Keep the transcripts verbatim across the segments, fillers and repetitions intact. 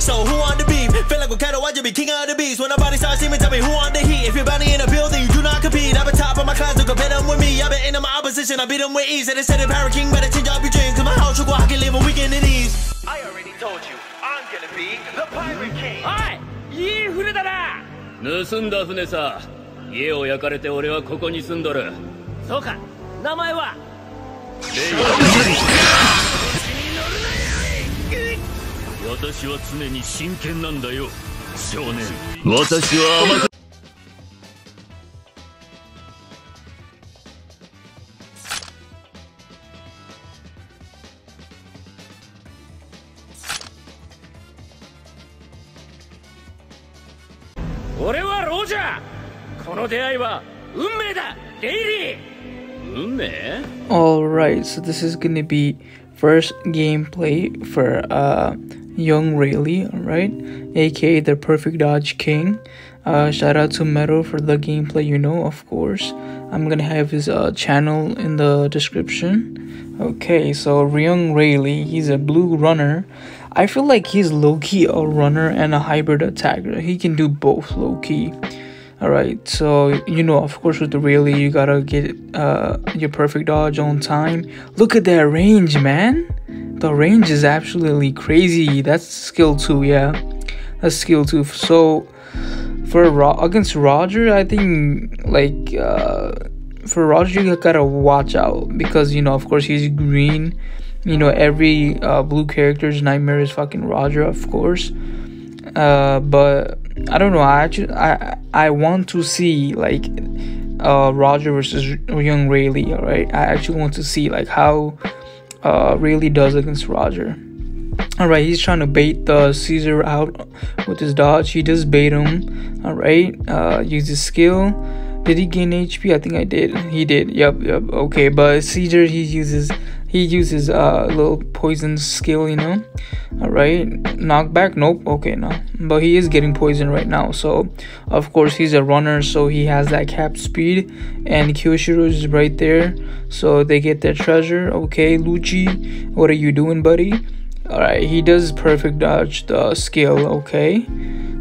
So who on the beef? Feel like Okado, I just be king of the beast. When nobody starts seeing me, tell me who on the heat. If you're bounty in a building, you do not compete. I've been top of my class, don't compare them with me. I've been in my opposition, I beat them with ease. And instead of Power King, better change up your dreams. Cause my house, you go, I can live a weekend at ease. I already told you, I'm gonna be the Pirate King. Hi! Yee, who did that? Nusunda Fune sa. Yee, o yakarete, ore wa koko ni sundoru. So ka, namae wa? Alright, so this is gonna be first gameplay for uh Young Rayleigh, right? A K A the Perfect Dodge King. Uh, shout out to Medo for the gameplay, you know, of course. I'm gonna have his uh, channel in the description. Okay, so Young Rayleigh, he's a blue runner. I feel like he's low-key a runner and a hybrid attacker. He can do both low-key. Alright, so, you know, of course with the Rayleigh, you gotta get uh, your perfect dodge on time. Look at that range, man. The range is absolutely crazy. That's skill two, yeah. That's skill two. So for Ro against Roger, I think like uh, for Roger you gotta watch out because you know of course he's green. You know every uh, blue character's nightmare is fucking Roger, of course. Uh, but I don't know. I actually I I want to see like uh, Roger versus Young Rayleigh. All right, I actually want to see like how. Uh, really does against Roger. Alright, he's trying to bait the Caesar out with his dodge. He does bait him. Alright, uh, use his skill. Did he gain H P? I think I did. He did. Yep, yep. Okay, but Caesar, he uses he uses uh, little poison skill, you know. Alright, knockback. Nope. Okay, no. But he is getting poisoned right now. So, of course, he's a runner, so he has that cap speed. And Kyushiro is right there. So they get their treasure. Okay, Luchi, what are you doing, buddy? Alright, he does perfect dodge the skill. Okay.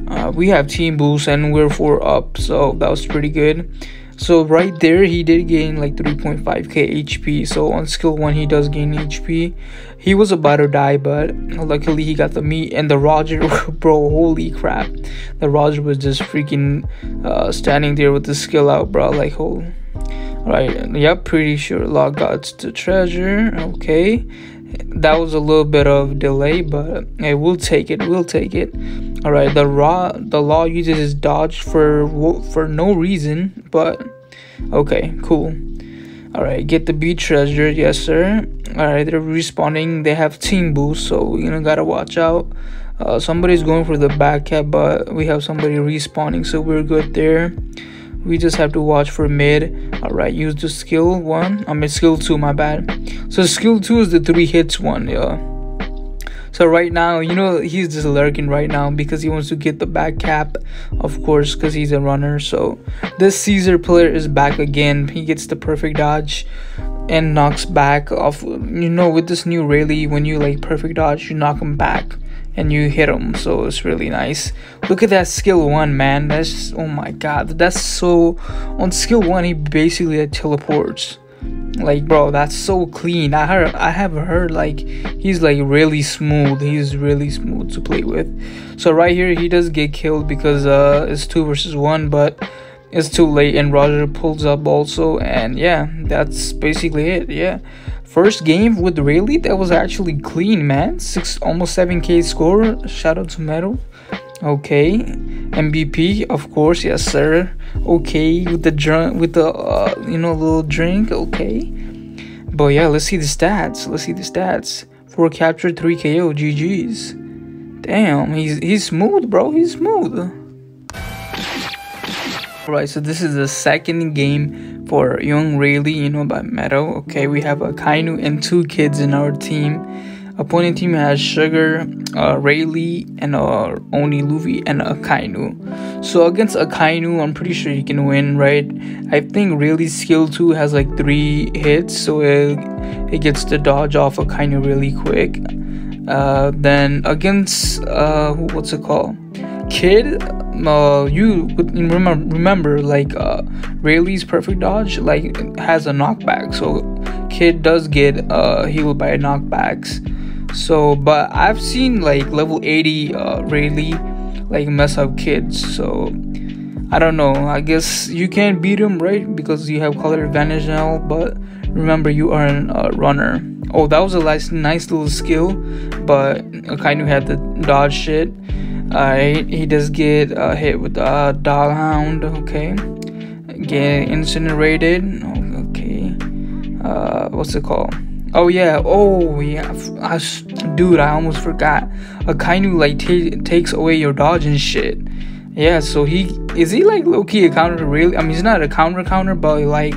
Uh, we have team boost and we're four up, so that was pretty good. So right there he did gain like three point five K H P. So on skill one he does gain H P. He was about to die, but luckily he got the meat. And the Roger, bro, holy crap, the Roger was just freaking uh standing there with the skill out, bro, like holy. All right, yep, pretty sure Log got the treasure. Okay, that was a little bit of delay, but hey, we'll take it, we'll take it. All right, the raw the law uses his dodge for for no reason, but okay, cool. All right, get the B treasure. Yes sir. All right, they're respawning. They have team boost, so you know gotta watch out. Uh, somebody's going for the back cap, but we have somebody respawning, so we're good there. We just have to watch for mid. Alright, use the skill one. I mean skill two, my bad. So skill two is the three hits one, yeah. So right now, you know, he's just lurking right now because he wants to get the back cap, of course, because he's a runner. So this Caesar player is back again. He gets the perfect dodge and knocks back off. You know, with this new Rayleigh, when you like perfect dodge, you knock him back and you hit him, so it's really nice. Look at that skill one, man. That's just, oh my god, that's so on skill one he basically teleports, like bro, that's so clean. I heard I have heard like he's like really smooth. He's really smooth to play with. So right here he does get killed because uh it's two versus one, but it's too late and Roger pulls up also. And yeah, that's basically it. Yeah, first game with Rayleigh, that was actually clean, man. Six almost seven K score. Shout out to Medo. Okay, M V P, of course. Yes sir. Okay, with the drink, with the uh, you know little drink. Okay, but yeah, let's see the stats. Let's see the stats. Four capture, three K O. G G's. Damn, he's he's smooth, bro. He's smooth. Alright, so this is the second game for Young Rayleigh, you know, by Medo. Okay, we have Akainu and two kids in our team. Opponent team has Sugar, uh, Rayleigh, and uh, Oni Luffy, and Akainu. So against Akainu, I'm pretty sure you can win, right? I think Rayleigh's skill two has like three hits, so it, it gets the dodge off Akainu really quick. Uh, then against uh, what's it called? Kid, uh, you remember, remember like uh, Rayleigh's perfect dodge like has a knockback, so Kid does get uh, healed by knockbacks. So, but I've seen like level eighty uh, Rayleigh like mess up Kids, so I don't know. I guess you can't beat him, right? Because you have color advantage now, but remember you are a uh, runner. Oh, that was a nice, nice little skill, but Akainu had to dodge shit. Alright, he does get uh, hit with a uh, dog hound. Okay, get incinerated. Okay, uh, what's it called? Oh yeah, oh yeah, I, dude, I almost forgot. Akainu like takes away your dodge and shit. Yeah, so he is he like low key a counter? Really? I mean, he's not a counter counter, but like,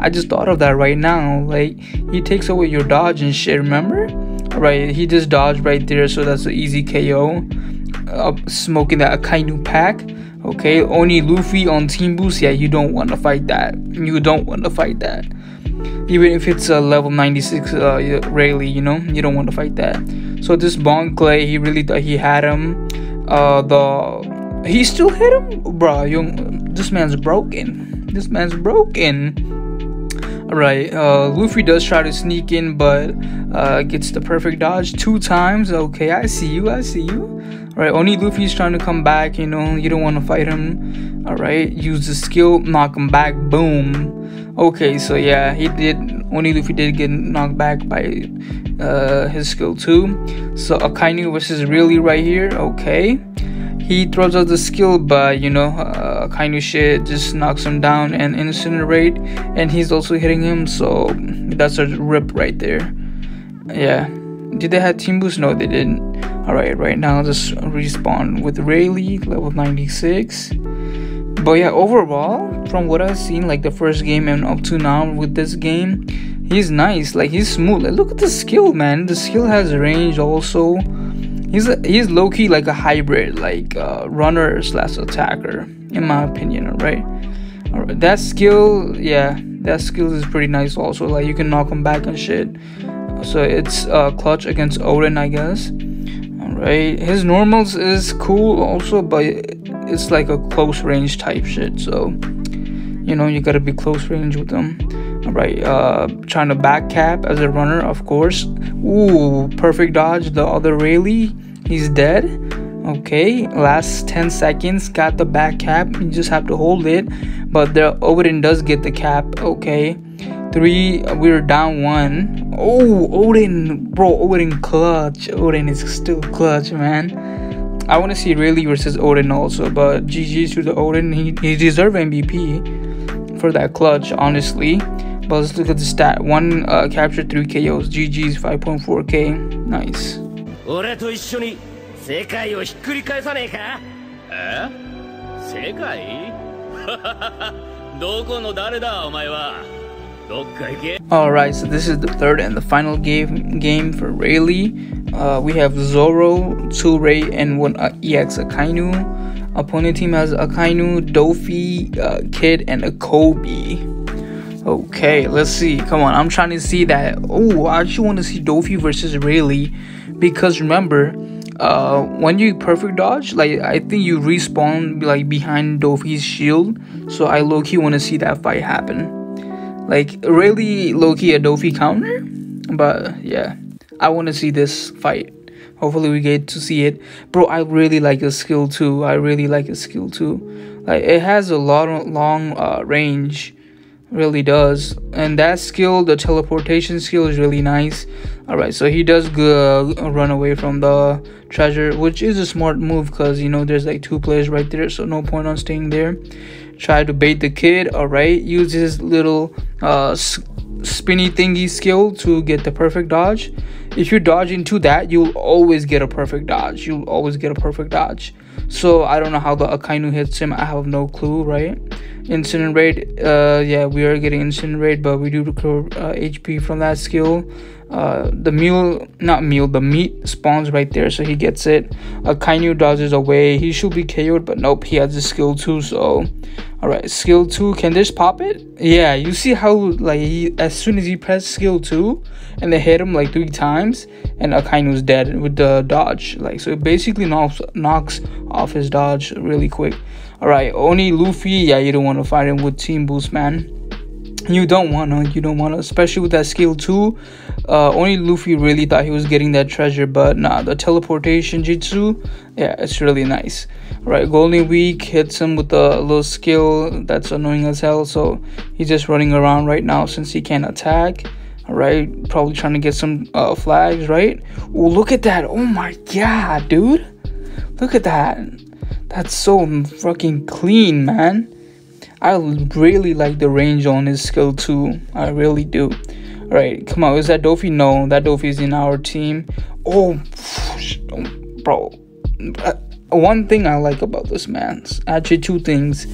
I just thought of that right now. Like, he takes away your dodge and shit. Remember? Right, he just dodged right there, so that's an easy K O. Uh, smoking that Akainu pack. Okay, Oni Luffy on team boost. Yeah, you don't want to fight that. You don't want to fight that. Even if it's a uh, level ninety-six uh, Rayleigh, you know, you don't want to fight that. So this Bon Clay, he really thought he had him. Uh, the he still hit him, bro. Young, this man's broken. This man's broken. All right, uh, Luffy does try to sneak in, but uh, gets the perfect dodge two times. Okay, I see you. I see you. All right, Oni Luffy's trying to come back. You know, you don't want to fight him. All right, use the skill, knock him back. Boom. Okay, so yeah, he did. Oni Luffy did get knocked back by uh, his skill too. So Akainu versus Rayleigh right here. Okay, he throws out the skill, but you know, uh, Akainu shit just knocks him down and incinerate, and he's also hitting him. So that's a rip right there. Yeah, did they have team boost? No, they didn't. All right, right now just respawn with Rayleigh, level ninety-six. But yeah, overall, from what I've seen, like the first game and up to now with this game, he's nice. Like he's smooth. Like, look at the skill, man. The skill has range also. He's a, he's low key like a hybrid, like uh, runner slash attacker, in my opinion. Right? All right. That skill, yeah, that skill is pretty nice also. Like you can knock him back and shit. So it's uh, clutch against Odin, I guess. All right. His normals is cool also, but it's like a close range type shit, so you know you gotta be close range with them. All right, uh trying to back cap as a runner, of course. Ooh, perfect dodge the other Rayleigh, he's dead. Okay, last ten seconds, got the back cap, you just have to hold it, but the Odin does get the cap. Okay, three, we're down one. Oh, Odin, bro, Odin clutch. Odin is still clutch, man. I want to see Rayleigh versus Odin also, but G G to the Odin. He, he deserved M V P for that clutch, honestly. But let's look at the stat. One uh, capture, three K Os. G G's five point four K. Nice. Alright, so this is the third and the final game game for Rayleigh. Uh, we have Zoro, Tsurei, and one uh, E X Akainu. Opponent team has Akainu, Dofi, uh, Kid, and a Kobe. Okay, let's see. Come on, I'm trying to see that. Oh, I actually want to see Dofi versus Rayleigh, because remember, uh, when you perfect dodge, like I think you respawn like behind Dofi's shield. So I low key want to see that fight happen. Like Rayleigh low key a Dofi counter, but yeah. I want to see this fight. Hopefully we get to see it. Bro, I really like his skill too. I really like his skill too. Like it has a lot of long uh, range. Really does. And that skill, the teleportation skill, is really nice. Alright, so he does go, uh, run away from the treasure, which is a smart move because, you know, there's like two players right there. So no point on staying there. Try to bait the Kid. Alright, use his little uh, spinny thingy skill to get the perfect dodge. If you dodge into that, you'll always get a perfect dodge. You'll always get a perfect dodge. So I don't know how the Akainu hits him. I have no clue, right? Incinerate. Uh, yeah, we are getting incinerate, but we do recover uh, H P from that skill. Uh, the meal, not meal, the meat spawns right there, so he gets it. Akainu dodges away. He should be K O'd, but nope, he has a skill too. So All right, skill two. Can this pop it? Yeah, you see how like he, as soon as he pressed skill two and they hit him like three times, and Akainu's dead with the dodge. Like, so it basically knocks knocks off his dodge really quick. All right, Oni Luffy. Yeah, you don't want to fight him with team boost, man. You don't wanna, you don't wanna, especially with that skill too. Uh, Only Luffy really thought he was getting that treasure, but nah, the teleportation jutsu, yeah, it's really nice. All right, Golden Week hits him with a little skill that's annoying as hell, so he's just running around right now since he can't attack. All right, probably trying to get some uh, flags, right? Oh, look at that! Oh my god, dude, look at that! That's so fucking clean, man. I really like the range on his skill too. I really do. All right, come on. Is that Dofi? No, that Dofi is in our team. Oh, bro. One thing I like about this man's actually two things.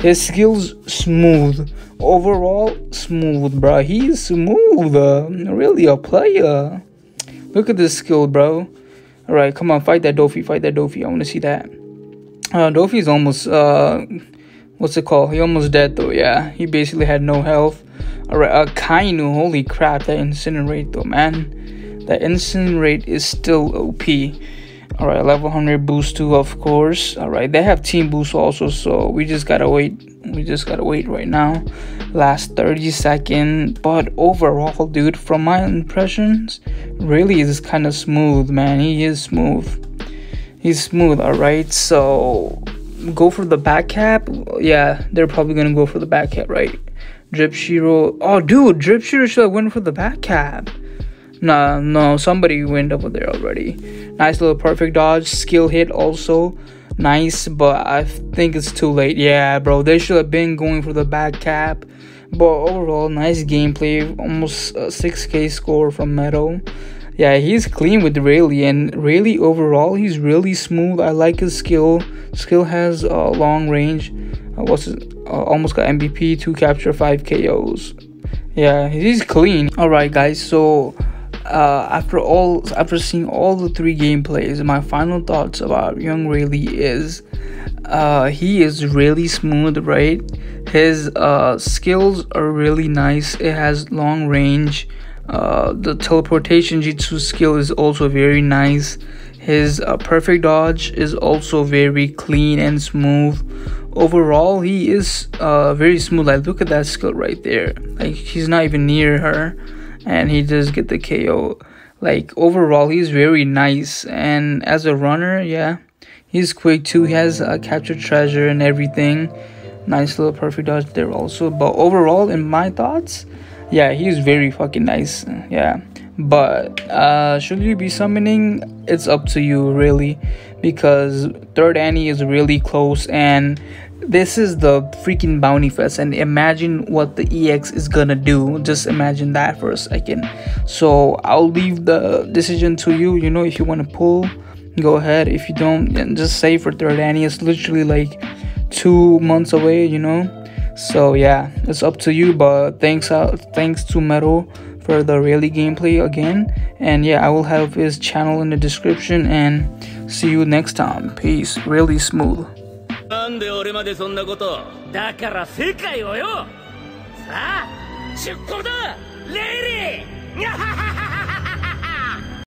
His skills smooth. Overall, smooth, bro. He's smooth. Uh, really a player. Look at this skill, bro. All right, come on. Fight that Dofi. Fight that Dofi. I want to see that. Uh, Dofi is almost... Uh, What's it called? He almost dead though, yeah. He basically had no health. Alright, Akainu, holy crap, that incinerate though, man. That incinerate is still O P. Alright, level one hundred boost too, of course. Alright, they have team boost also, so we just gotta wait. We just gotta wait right now. Last thirty seconds. But overall, dude, from my impressions, really is kind of smooth, man. He is smooth. He's smooth, alright, so... Go for the back cap. Yeah, they're probably gonna go for the back cap, right? Drip Shiro. Oh, dude, Drip Shiro should have went for the back cap. Nah, no, somebody went over there already. Nice little perfect dodge. Skill hit also. Nice, but I think it's too late. Yeah, bro, they should have been going for the back cap. But overall, nice gameplay. Almost a six K score from Medo. Yeah, he's clean with Rayleigh, and Rayleigh overall, he's really smooth. I like his skill. Skill has a uh, long range. Uh, what's his, uh, almost got M V P, two capture, five K Os. Yeah, he's clean. All right, guys. So uh, after all, after seeing all the three gameplays, my final thoughts about Young Rayleigh is uh, he is really smooth, right? His uh, skills are really nice. It has long range. Uh, the teleportation jutsu skill is also very nice. His uh, perfect dodge is also very clean and smooth. Overall, he is uh, very smooth. Like, look at that skill right there. Like, he's not even near her, and he does get the K O. Like, overall, he's very nice. And as a runner, yeah, he's quick too. He has a uh, captured treasure and everything. Nice little perfect dodge there also. But overall, in my thoughts, yeah, he's very fucking nice. Yeah, but uh should you be summoning, it's up to you really, because Third Annie is really close, and this is the freaking bounty fest, and imagine what the E X is gonna do. Just imagine that for a second. So I'll leave the decision to you. You know, if you want to pull, go ahead. If you don't, then just save for Third Annie. It's literally like two months away, you know. So yeah, it's up to you, but thanks uh, thanks to Medo for the Rayleigh gameplay again. And yeah, I will have his channel in the description, and see you next time. Peace. Really smooth.